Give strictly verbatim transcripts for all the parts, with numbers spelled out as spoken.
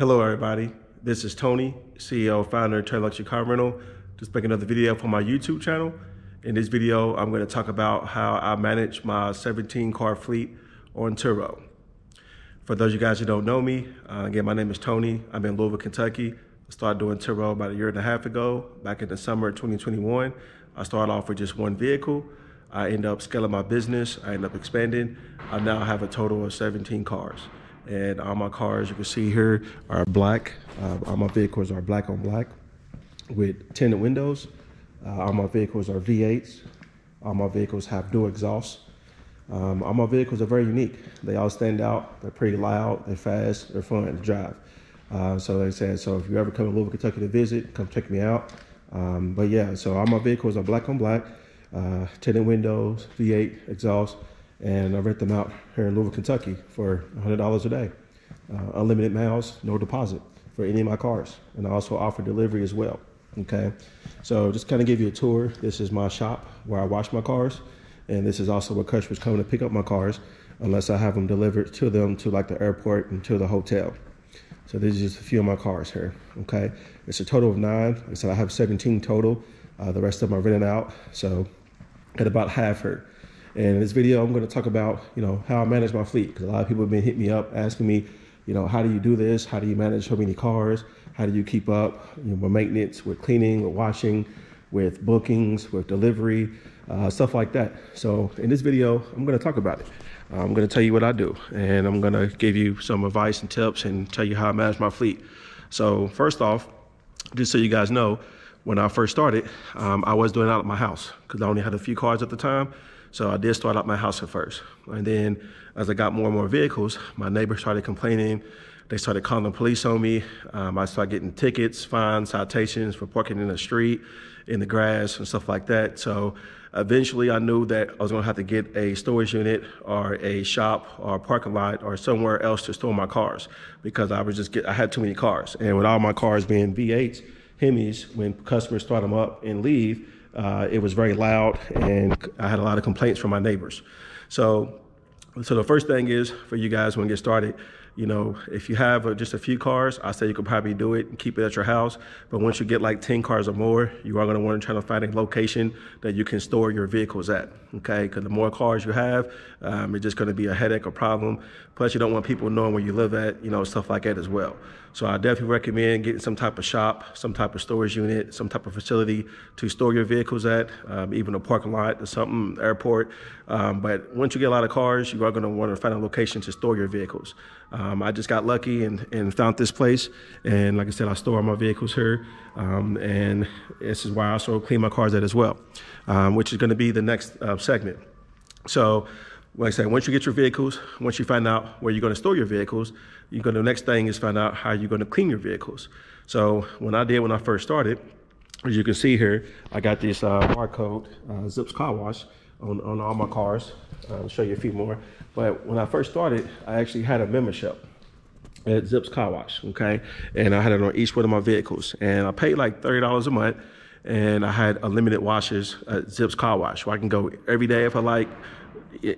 Hello everybody, this is Tony, C E O and founder of Tony Luxury Car Rental. Just making another video for my YouTube channel. In this video, I'm going to talk about how I manage my seventeen car fleet on Turo. For those of you guys who don't know me, uh, again, my name is Tony. I'm in Louisville, Kentucky. I started doing Turo about a year and a half ago. Back in the summer of twenty twenty-one, I started off with just one vehicle. I ended up scaling my business. I ended up expanding. I now have a total of seventeen cars. And all my cars, you can see here, are black. Uh, all my vehicles are black on black with tinted windows. Uh, all my vehicles are V eights. All my vehicles have dual exhausts. Um, all my vehicles are very unique. They all stand out. They're pretty loud. They're fast. They're fun to drive. Uh, so like I said, so if you ever come to Louisville, Kentucky to visit, come check me out. Um, but yeah, so all my vehicles are black on black, uh, tinted windows, V eight exhausts. And I rent them out here in Louisville, Kentucky for one hundred dollars a day. Uh, unlimited miles, no deposit for any of my cars. And I also offer delivery as well, okay? So just kind of give you a tour. This is my shop where I wash my cars. And this is also where customers come to pick up my cars unless I have them delivered to them to like the airport and to the hotel. So this is just a few of my cars here, okay? It's a total of nine. Like I said, I have seventeen total. Uh, the rest of them are rented out. So at about half here. And in this video, I'm going to talk about, you know, how I manage my fleet. Because a lot of people have been hitting me up asking me, you know, how do you do this? How do you manage so many cars? How do you keep up, you know, with maintenance, with cleaning, with washing, with bookings, with delivery, uh, stuff like that. So in this video, I'm going to talk about it. I'm going to tell you what I do. And I'm going to give you some advice and tips and tell you how I manage my fleet. So first off, just so you guys know, when I first started, um, I was doing it out of my house because I only had a few cars at the time. So I did start out my house at first. And then as I got more and more vehicles, my neighbors started complaining. They started calling the police on me. Um, I started getting tickets, fines, citations for parking in the street, in the grass and stuff like that. So eventually I knew that I was gonna have to get a storage unit or a shop or a parking lot or somewhere else to store my cars because I was just get, I had too many cars. And with all my cars being V eights, Hemis, when customers start them up and leave, Uh, it was very loud and I had a lot of complaints from my neighbors. So, so the first thing is for you guys when you get started, you know, if you have a, just a few cars, I say you could probably do it and keep it at your house. But once you get like ten cars or more, you are going to want to try to find a location that you can store your vehicles at. Okay. Because the more cars you have, um, it's just going to be a headache or problem. Plus you don't want people knowing where you live at, you know, stuff like that as well. So I definitely recommend getting some type of shop, some type of storage unit, some type of facility to store your vehicles at, um, even a parking lot or something, airport. Um, but once you get a lot of cars, you are going to want to find a location to store your vehicles. Um, I just got lucky and, and found this place. And like I said, I store all my vehicles here. Um, and this is why I also clean my cars at as well, um, which is going to be the next uh, segment. So like I said, once you get your vehicles, once you find out where you're going to store your vehicles, you're going to, the next thing is find out how you're going to clean your vehicles. So when I did, when I first started, as you can see here, I got this uh, R-Code uh, Zips Car Wash on, on all my cars. I'll show you a few more. But when I first started, I actually had a membership at Zips Car Wash, okay? And I had it on each one of my vehicles. And I paid like thirty dollars a month. And I had unlimited washes at Zips Car Wash, where I can go every day if I like,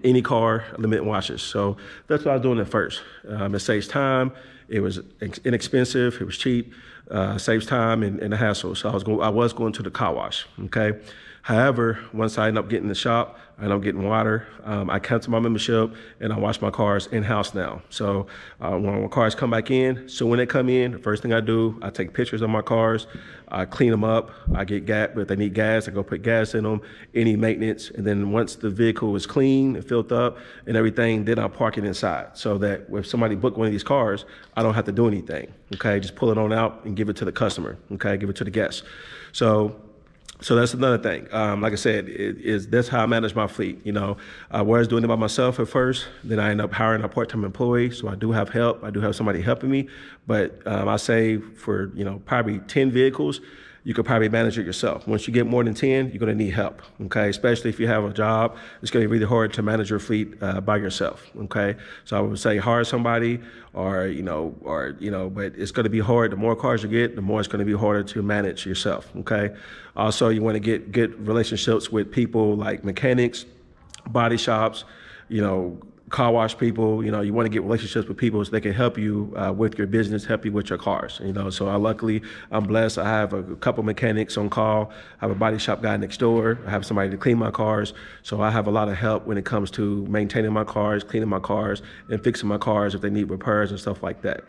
any car, unlimited washes. So that's what I was doing at first. Um, it saves time. It was inexpensive. It was cheap. Uh, saves time and, and the hassle. So I was going. I was going to the car wash. Okay. However, once I end up getting the shop and I'm getting water, um, I come to my membership and I wash my cars in house now. So uh, when my cars come back in, so when they come in, the first thing I do, I take pictures of my cars, I clean them up, I get gas. If they need gas, I go put gas in them. Any maintenance, and then once the vehicle is clean and filled up and everything, then I park it inside so that if somebody booked one of these cars, I don't have to do anything. Okay, just pull it on out and give it to the customer. Okay, give it to the guest. So. So that's another thing. Um, like I said, it, is that's how I manage my fleet. You know, I was doing it by myself at first. Then I end up hiring a part-time employee. So I do have help. I do have somebody helping me. But um, I say for, you know, probably ten vehicles, you could probably manage it yourself. Once you get more than ten, you're going to need help, okay? Especially if you have a job, it's going to be really hard to manage your fleet uh, by yourself, okay? So I would say hire somebody or, you know, or, you know, but it's going to be hard. The more cars you get, the more it's going to be harder to manage yourself, okay? Also, you want to get good relationships with people like mechanics, body shops, you know, car wash people, you know, you want to get relationships with people so they can help you uh, with your business, help you with your cars, you know. So I luckily, I'm blessed. I have a couple mechanics on call. I have a body shop guy next door. I have somebody to clean my cars. So I have a lot of help when it comes to maintaining my cars, cleaning my cars, and fixing my cars if they need repairs and stuff like that.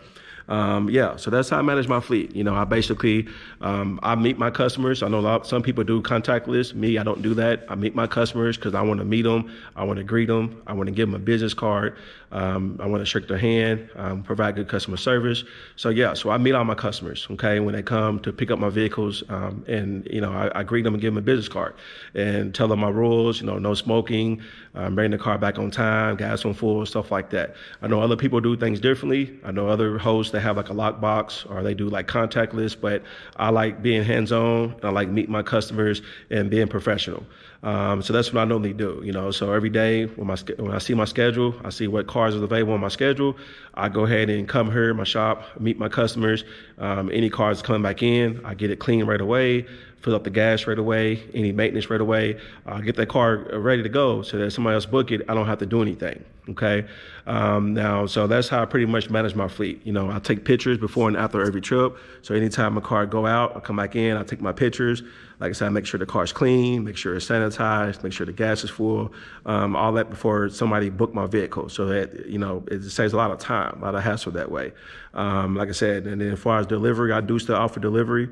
Um, yeah, so that's how I manage my fleet. You know, I basically, um, I meet my customers. I know a lot, some people do contactless. Me, I don't do that. I meet my customers because I want to meet them. I want to greet them. I want to give them a business card. Um, I want to shake their hand, um, provide good customer service. So yeah, so I meet all my customers, okay, when they come to pick up my vehicles. Um, and, you know, I, I greet them and give them a business card and tell them my rules, you know, no smoking, um, bring the car back on time, gas on full, stuff like that. I know other people do things differently. I know other hosts they have like a lockbox or they do like contactless, but I like being hands-on. I like meeting my customers and being professional. Um, so that's what I normally do, you know. So every day when, my, when I see my schedule, I see what cars are available on my schedule. I go ahead and come here in my shop, meet my customers. Um, any cars coming back in, I get it clean right away, fill up the gas right away, any maintenance right away. I get that car ready to go so that somebody else book it, I don't have to do anything, okay? Um, now, so that's how I pretty much manage my fleet. You know, I take pictures before and after every trip. So anytime a car go out, I come back in, I take my pictures. Like I said, I make sure the car's clean, make sure it's sanitized, make sure the gas is full, um, all that before somebody book my vehicle. So that, you know, it saves a lot of time, a lot of hassle that way. Um, like I said, and then as far as delivery, I do still offer delivery.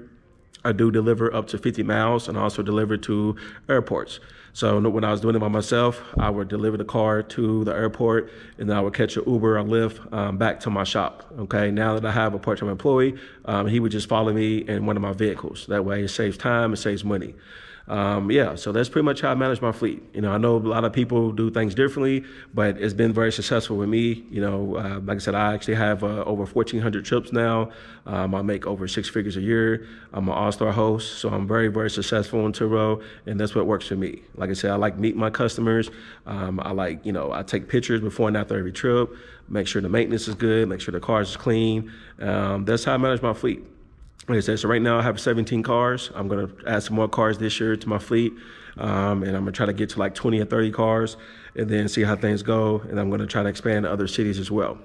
I do deliver up to fifty miles and also deliver to airports. So when I was doing it by myself, I would deliver the car to the airport and then I would catch an Uber or Lyft um, back to my shop. Okay, now that I have a part-time employee, um, he would just follow me in one of my vehicles. That way it saves time, it saves money. Um, yeah, so that's pretty much how I manage my fleet. You know, I know a lot of people do things differently, but it's been very successful with me. You know, uh, like I said, I actually have uh, over fourteen hundred trips now. Um, I make over six figures a year. I'm an all-star host, so I'm very, very successful in Turo, and that's what works for me. Like I said, I like meeting my customers. Um, I like, you know, I take pictures before and after every trip, make sure the maintenance is good, make sure the cars is clean. Um, that's how I manage my fleet. Like I said, so right now I have seventeen cars. I'm going to add some more cars this year to my fleet. Um, and I'm going to try to get to like twenty or thirty cars and then see how things go. And I'm going to try to expand to other cities as well.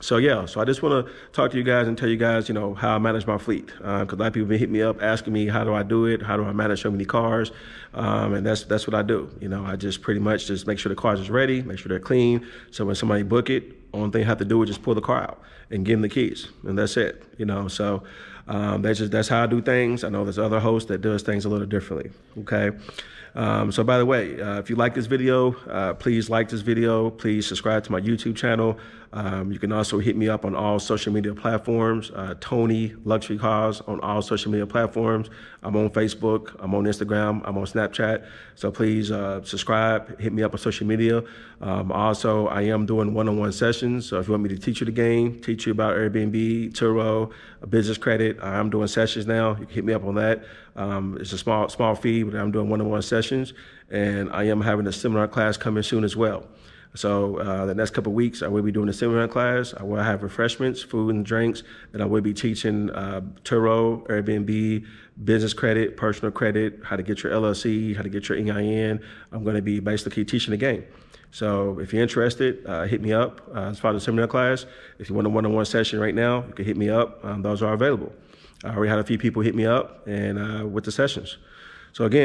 So yeah, so I just want to talk to you guys and tell you guys, you know, how I manage my fleet. Because uh, a lot of people hit me up asking me, how do I do it? How do I manage so many cars? Um, and that's that's what I do. You know, I just pretty much just make sure the cars is ready, make sure they're clean. So when somebody book it, only thing I have to do is just pull the car out and give them the keys, and that's it. You know, so um, that's just that's how I do things. I know there's other hosts that does things a little differently. Okay. Um, so by the way, uh, if you like this video, uh, please like this video. Please subscribe to my YouTube channel. Um, you can also hit me up on all social media platforms. Uh, Tony Luxury Cars on all social media platforms. I'm on Facebook. I'm on Instagram. I'm on Snapchat. So please uh, subscribe. Hit me up on social media. Um, also, I am doing one-on-one sessions. So if you want me to teach you the game, teach you about Airbnb, Turo, business credit, I'm doing sessions now. You can hit me up on that. Um, it's a small small fee, but I'm doing one-on-one sessions. And I am having a seminar class coming soon as well. So uh, the next couple of weeks, I will be doing a seminar class. I will have refreshments, food and drinks, and I will be teaching uh, Turo, Airbnb, business credit, personal credit, how to get your L L C, how to get your E I N. I'm going to be basically teaching the game. So if you're interested, uh, hit me up uh, as part of the seminar class. If you want a one-on-one session right now, you can hit me up. Um, those are available. I already had a few people hit me up and uh, with the sessions. So again,